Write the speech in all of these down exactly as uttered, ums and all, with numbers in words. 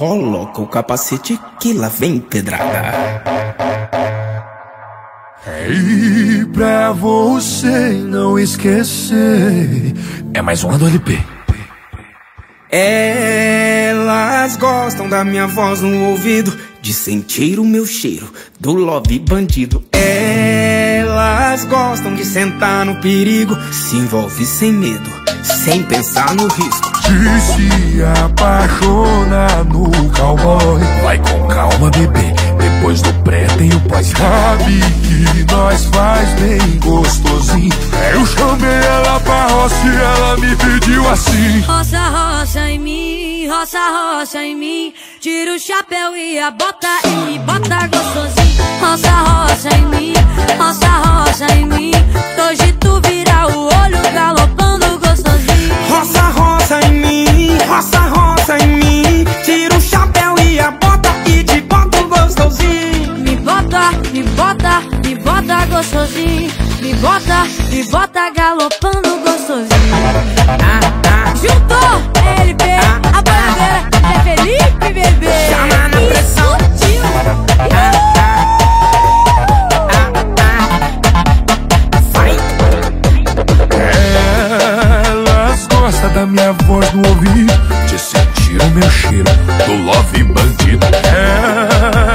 Coloca o capacete que lá vem pedrada. E pra você não esquecer, é mais uma do L P. Elas gostam da minha voz no ouvido, de sentir o meu cheiro do lobby bandido. Elas gostam de sentar no perigo, se envolve sem medo, sem pensar no risco. E se apaixona no cowboy, vai com calma, bebê, depois do pré tem o pós. Sabe que nós faz bem gostosinho. Eu chamei ela pra roça e ela me pediu assim: roça, roça em mim, roça, roça em mim, tira o chapéu e a bota e me bota gostosinho. Roça, roça em mim, roça, roça em mim, hoje tu vira o olho galopando gostosinho. Roça, roça em mim, roça, roça em mim, tira o chapéu e a bota e te bota gostosinho. Me bota, me bota, me bota gostosinho. Me bota, me bota galopando gostosinho. Ah, ah. Juntou, é L P, ah, a baladeira ah, é Felipe, bebê. Chama na pressão. Da minha voz no ouvido, de sentir o meu cheiro do love bandido.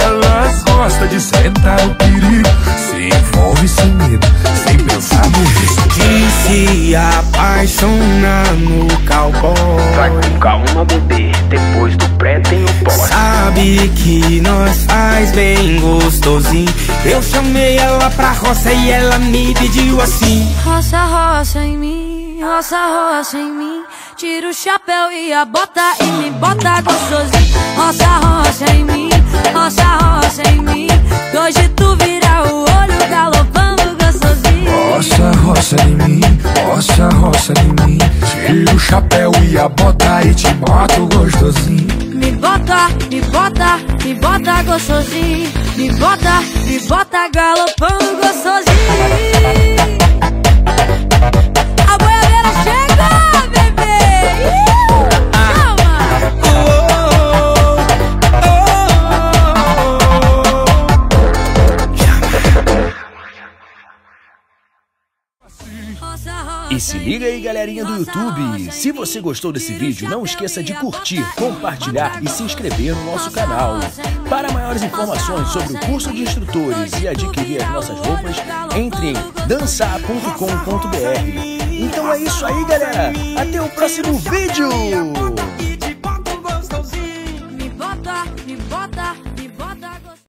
Elas gostam de sentar no perigo, se envolve sem medo, sem pensar no risco. E se apaixona no cowboy, vai com calma, bebê, depois do pré tem o pós. Sabe que nós faz bem gostosinho. Eu chamei ela pra roça e ela me pediu assim: roça, roça em mim, roça, roça em mim, tira o chapéu e a bota e me bota gostosinho. Roça, roça em mim, roça, roça em mim, hoje tu vira o olho galopando gostosinho. Roça, roça em mim, roça, roça em mim, tira o chapéu e a bota e te bota gostosinho. Me bota, me bota, me bota gostosinho. Me bota, me bota galopando gostosinho. E se liga aí, galerinha do YouTube, se você gostou desse vídeo, não esqueça de curtir, compartilhar e se inscrever no nosso canal. Para maiores informações sobre o curso de instrutores e adquirir as nossas roupas, entre em dansa ponto com ponto br. Então é isso aí, galera, até o próximo vídeo!